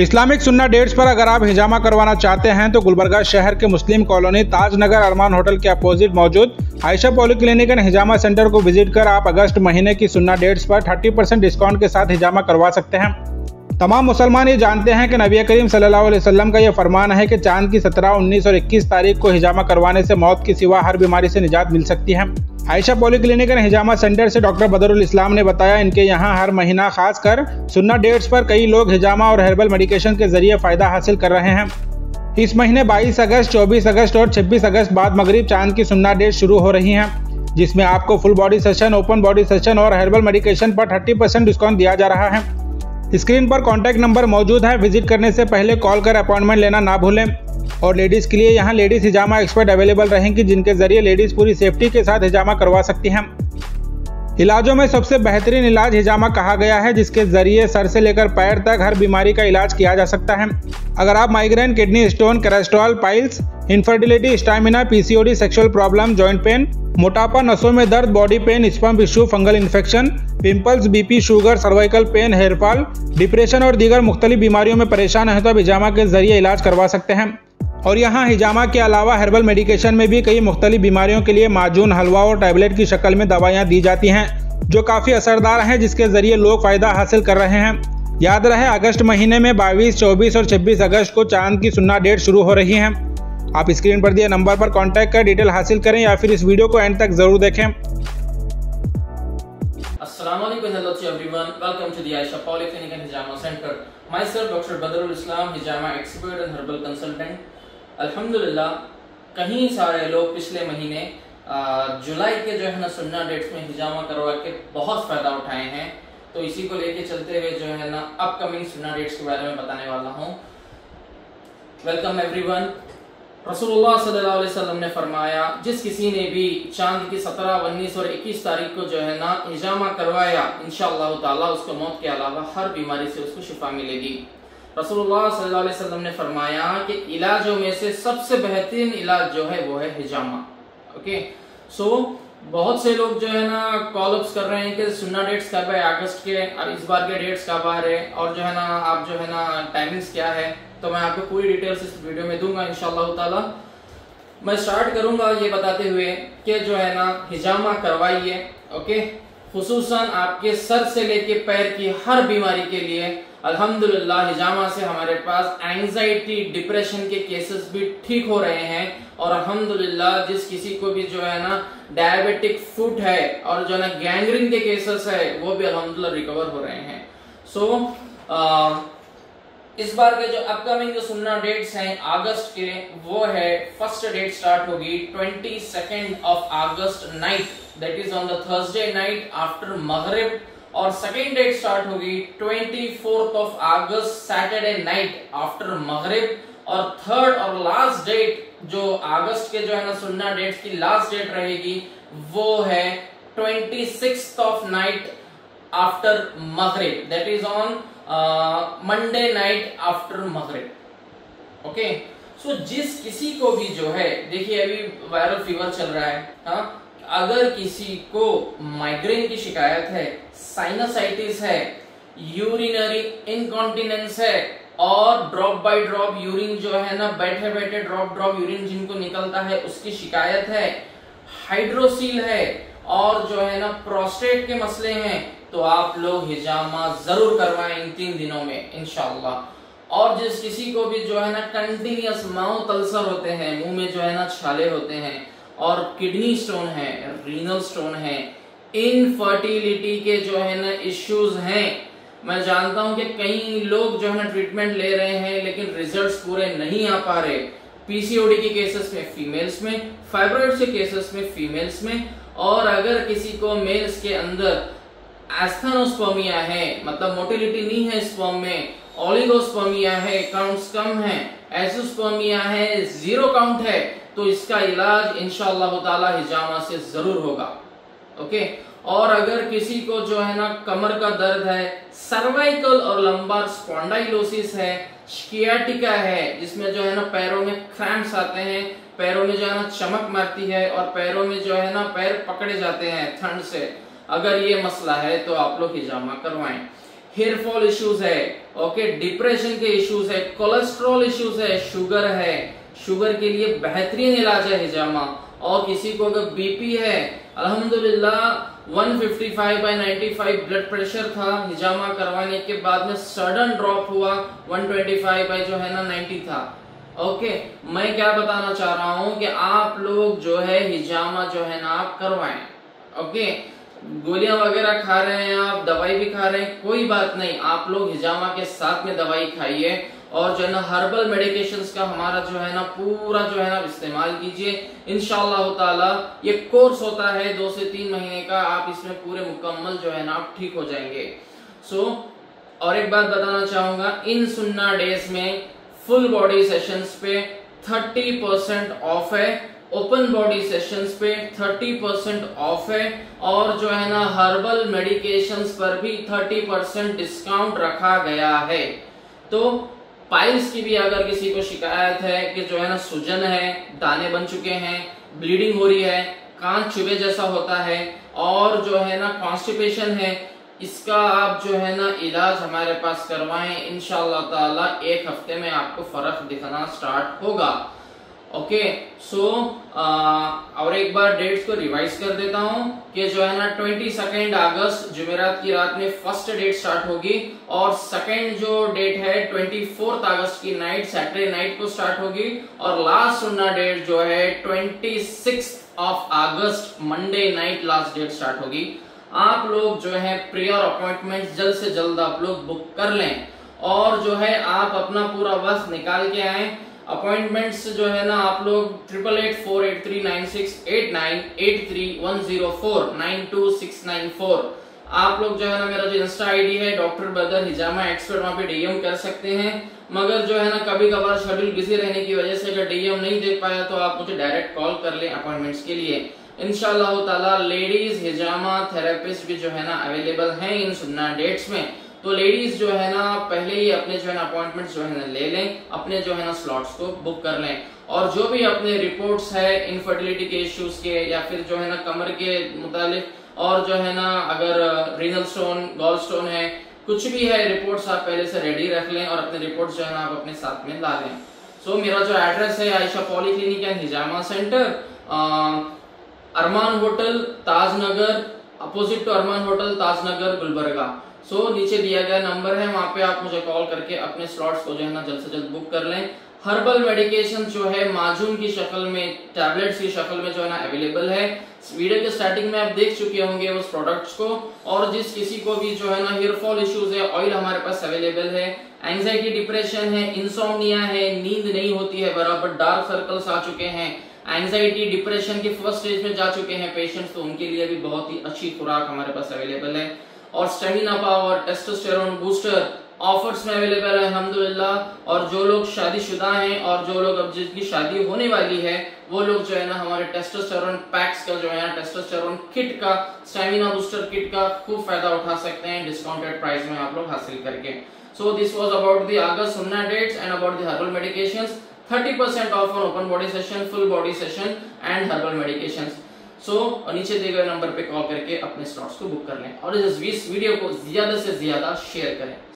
Islamic सुन्ना dates पर अगर आप हिजामा करवाना चाहते हैं तो गुलबरगा शहर के मुस्लिम कॉलोनी ताज नगर अरमान होटल के अपोजिट मौजूद Ayesha poly clinic and Hijama centre को विजिट कर आप अगस्त महीने की सुन्ना डेट्स पर 30% डिस्काउंट के साथ हिजामा करवा सकते हैं। तमाम मुसलमान ये जानते हैं कि नबी करीम सल्लल्लाहु अलैहि वसल्लम का यह फरमान है कि चांद की 17, 19 और 21 तारीख को हिजामा करवाने से मौत के सिवा हर बीमारी से निजात मिल सकती है। Ayesha poly clinic and Hijama centre से डॉक्टर बदरुद्दीन इस्लाम ने बताया, इनके यहाँ हर महीना खासकर सुन्ना डेट्स पर कई लोग हिजामा और हर्बल मेडिकेशन के जरिए फायदा हासिल कर रहे हैं। इस महीने 22 अगस्त, 24 अगस्त और 26 अगस्त बाद मगरिब चांद की सुन्ना डेट शुरू हो रही हैं, जिसमें आपको full body session, open body session और हर्बल मेडिकेशन पर 30% डिस्काउंट दिया जा रहा है। स्क्रीन पर कॉन्टैक्ट नंबर मौजूद है, विजिट करने से पहले कॉल कर अपॉइंटमेंट लेना ना भूलें। और लेडीज़ के लिए यहाँ लेडीज़ हिजामा एक्सपर्ट अवेलेबल रहेंगी, जिनके जरिए लेडीज़ पूरी सेफ्टी के साथ हिजामा करवा सकती हैं। इलाजों में सबसे बेहतरीन इलाज हिजामा कहा गया है, जिसके जरिए सर से लेकर पैर तक हर बीमारी का इलाज किया जा सकता है। अगर आप migraine, kidney stone, cholesterol, piles, infertility, stamina, PCOD, sexual problem, joint pain, मोटापा, नसों में दर्द, बॉडी पेन, स्पम्प issue, fungal infection, pimples, BP, sugar, cervical pain, hair fall, depression और दीगर मुख्तलिफ बीमारियों में परेशान है तो आप हिजामा के जरिए इलाज करवा सकते हैं। और यहाँ हिजामा के अलावा हर्बल मेडिकेशन में भी कई मुख्तलिफ बीमारियों के लिए माजून, हलवा और टैबलेट की शक्ल में दवाइयाँ दी जाती हैं, जो काफ़ी असरदार हैं, जिसके ज़रिए लोग फ़ायदा हासिल कर रहे हैं। याद रहे, अगस्त महीने में 22, 24 और 26 अगस्त को चांद की सुन्ना डेट शुरू हो रही है। आप स्क्रीन पर दिए नंबर पर कॉन्टैक्ट कर डिटेल हासिल करें या फिर इस वीडियो को एंड तक ज़रूर देखें। Assalamualaikum, hello to everyone. Welcome to the Aisha Poly Clinic and Hijama Center. Myself, Dr. Badrul Islam, Hijama expert and herbal consultant. Alhamdulillah, कहीं सारे लोग पिछले महीने जुलाई के जो है ना सुन्ना डेट्स में हिजामा करवा के बहुत फायदा उठाए हैं, तो इसी को लेके चलते हुए जो है ना अपकमिंग सुन्ना डेट्स के बारे में बताने वाला हूँ। Welcome everyone. रसूलुल्लाह सल्लल्लाहु अलैहि वसल्लम ने फरमाया, जिस किसी ने भी चांद की 17, 19 और 21 तारीख को जो है ना हिजामा करवाया, इंशाअल्लाह ताला उसको मौत के अलावा हर बीमारी से उसको शिफा मिलेगी। रसूलुल्लाह सल्लल्लाहु अलैहि वसल्लम ने फरमाया कि इलाजों में से सबसे बेहतरीन इलाज जो है वो है हिजामा। ओके, सो बहुत से लोग जो है ना कॉलअप्स कर रहे हैं कि सुन्ना डेट्स कब है, अगस्त के और इस बार के डेट्स कब आ रहे और जो है ना आप जो है ना टाइमिंग्स क्या है, तो मैं आपको पूरी डिटेल्स इस वीडियो में दूंगा इंशाल्लाह ताला। मैं स्टार्ट करूंगा ये बताते हुए कि जो है ना हिजामा करवाइए। ओके, खुसूसन आपके सर से लेके पैर की हर बीमारी के लिए अल्हम्दुलिल्लाह हिजामा से हमारे पास एंजाइटी, डिप्रेशन के केसेस भी ठीक हो रहे हैं। और अल्हम्दुलिल्लाह जिस किसी को भी जो है ना डायबिटिक फुट है और जो है ना गैंग्रीन के केसेस है वो भी अल्हम्दुलिल्लाह रिकवर हो रहे हैं। सो इस बार के जो अपकमिंग जो सुन्ना डेट्स हैं अगस्त के, वो है फर्स्ट डेट स्टार्ट होगी 22 of August night, that is on the Thursday night after मगरिब। और सेकेंड डेट स्टार्ट होगी 24 of August Saturday night after मगरिब। और थर्ड और लास्ट डेट जो अगस्त के जो है ना सुन्ना डेट्स की लास्ट डेट रहेगी वो है 26 ऑफ नाइट आफ्टर मगरिब, that is on Monday night after मगरिब। ओके, सो जिस किसी को भी जो है, देखिए अभी वायरल फीवर चल रहा है, अगर किसी को माइग्रेन की शिकायत है, साइनसाइटिस है, यूरिनरी इनकॉन्टिनेंस है और ड्रॉप बाय ड्रॉप यूरिन जो है ना बैठे बैठे ड्रॉप यूरिन जिनको निकलता है उसकी शिकायत है, हाइड्रोसील है और जो है ना प्रोस्टेट के मसले हैं, तो आप लोग हिजामा जरूर करवाएं इन 3 दिनों में इंशाल्लाह। और जिस किसी को भी जो है ना कंटिन्यूस माउथ अल्सर होते हैं, मुंह में जो है ना छाले होते हैं और किडनी स्टोन है, रीनल स्टोन है, इनफर्टिलिटी के जो है ना इश्यूज हैं, मैं जानता हूं कि कई लोग जो है ना ट्रीटमेंट ले रहे हैं लेकिन रिजल्ट्स पूरे नहीं आ पा रहे। पीसीओडी के केसेस में फीमेल्स में, फाइब्रॉइड्स के केसेस में फीमेल्स में, और अगर किसी को मेल्स के अंदर एस्थेनोस्पर्मिया है, मतलब मोटिलिटी नहीं है स्पर्म में, ओलिगोस्पर्मिया है, काउंट्स कम है, एसोस्पर्मिया है, 0 काउंट है, तो इसका इलाज इंशाअल्लाह ताला हिजामा से जरूर होगा। ओके, और अगर किसी को जो है ना कमर का दर्द है, सर्वाइकल और लंबार स्पॉन्डाइलोसिस है, स्कियाटिका है जिसमें जो है ना पैरों में क्रैम्प्स आते हैं, पैरों में जो है ना चमक मारती है और पैरों में जो है ना पैर पकड़े जाते हैं ठंड से, अगर ये मसला है तो आप लोग हिजामा करवाएं। हेयर फॉल इश्यूज है, ओके, डिप्रेशन के इश्यूज है, कोलेस्ट्रॉल इश्यूज है, शुगर है, शुगर के लिए बेहतरीन इलाज है हिजामा। और किसी को अगर बीपी है, अल्हम्दुलिल्लाह 155/95 ब्लड प्रेशर था, हिजामा करवाने के बाद में सडन ड्रॉप हुआ, 125/90 था। ओके, मैं क्या बताना चाह रहा हूँ कि आप लोग जो है हिजामा जो है ना आप करवाएं। ओके, गोलियां वगैरह खा रहे हैं आप, दवाई भी खा रहे हैं, कोई बात नहीं, आप लोग हिजामा के साथ में दवाई खाइए और जो है ना हर्बल मेडिकेशंस का हमारा जो है ना पूरा जो है ना इस्तेमाल कीजिए। इंशाल्लाह ताला ये कोर्स होता है 2 से 3 महीने का, आप इसमें पूरे मुकम्मल जो है ना आप ठीक हो जाएंगे। सो और एक बात बताना चाहूंगा, इन सुन्ना डेज में फुल बॉडी सेशंस पे 30% ऑफ है, ओपन बॉडी सेशंस पे 30% ऑफ है और जो है ना हर्बल मेडिकेशंस पर भी 30% डिस्काउंट रखा गया है। तो पाइल्स की भी अगर किसी को शिकायत है कि जो है ना सूजन है, दाने बन चुके हैं, ब्लीडिंग हो रही है, कान चुभे जैसा होता है और जो है ना कॉन्स्टिपेशन है, इसका आप जो है ना इलाज हमारे पास करवाएं। इंशाल्लाह ताला 1 हफ्ते में आपको फर्क दिखना स्टार्ट होगा। ओके, सो और एक बार डेट्स को रिवाइज कर देता हूँ कि जो है ना 22 अगस्त जुमेरात की रात में फर्स्ट डेट स्टार्ट होगी और सेकेंड जो डेट है 24 अगस्त की नाइट, सैटरडे नाइट को स्टार्ट होगी और लास्ट सुनना डेट जो है 26 अगस्त Monday night last date start होगी। आप लोग जो है प्रेयर अपॉइंटमेंट जल्द से जल्द आप लोग बुक कर लें और जो है आप अपना पूरा वक्त निकाल के आए। अपॉइंटमेंट्स जो है ना आप लोग 88848396898310492694 आप लोग जो है ना मेरा जो इंस्टा आईडी है डॉक्टर बदर हिजामा एक्सपर्ट वहाँ पे डीएम कर सकते हैं। मगर जो है ना कभी कभार शेड्यूल बिजी रहने की वजह से अगर डीएम नहीं दे पाया तो आप मुझे डायरेक्ट कॉल कर लें अपॉइंटमेंट्स के लिए। इंशाल्लाह ताला लेडीज हिजामा थेरेपिस्ट भी जो है ना अवेलेबल हैं इन सुन्ना डेट्स में, तो लेडीज जो है ना पहले ही अपने जो है ना अपॉइंटमेंट जो है ना ले लें, अपने जो है ना स्लॉट्स को बुक कर लें। और जो भी अपने रिपोर्ट्स है इनफर्टिलिटी के इश्यूज के या फिर जो है ना कमर के मुतालिक और जो है ना अगर रीनल स्टोन, गॉल स्टोन है, कुछ भी है रिपोर्ट्स आप पहले से रेडी रख लें और अपने रिपोर्ट्स जो है ना आप अपने साथ में ला लें। सो मेरा जो एड्रेस है Ayesha poly clinic and Hijama centre, Arman hotel Taj Nagar, opposite to Arman hotel Taj Nagar Gulbarga. So नीचे दिया गया नंबर है, वहां पे आप मुझे कॉल करके अपने स्लॉट्स को जो है ना जल्द से जल्द बुक कर लें। हर्बल मेडिकेशन जो है माजून की शक्ल में, टैबलेट्स की शक्ल में जो है ना अवेलेबल है। वीडियो के स्टार्टिंग में आप देख चुके होंगे उस प्रोडक्ट्स को। और जिस किसी को भी जो है ना हेयर फॉल इश्यूज है, ऑयल हमारे पास अवेलेबल है। एंजाइटी, डिप्रेशन है, इंसोम्निया है, नींद नहीं होती है बराबर, डार्क सर्कल्स आ चुके हैं, एंजाइटी डिप्रेशन के फर्स्ट स्टेज में जा चुके हैं पेशेंट्स, तो उनके लिए भी बहुत ही अच्छी खुराक हमारे पास अवेलेबल है। और stamina power, testosterone booster offers में अवेलेबल है अल्हम्दुलिल्लाह। और जो लोग शादीशुदा हैं और जो लोग अब जिनकी शादी होने वाली है वो लोग जो है ना हमारे टेस्टोस्टेरोन पैक्स का जो है ना टेस्टोस्टेरोन किट का, स्टेमिना बूस्टर किट का खूब फायदा उठा सकते हैं डिस्काउंटेड प्राइस में आप लोग हासिल करके। So this was about the August सुन्ना dates and about the herbal medication, 30% off on open body session, full body session and herbal medication. So नीचे दिए गए नंबर पे कॉल करके अपने स्लॉट्स को बुक कर लें और इस वीडियो को ज्यादा से ज्यादा शेयर करें।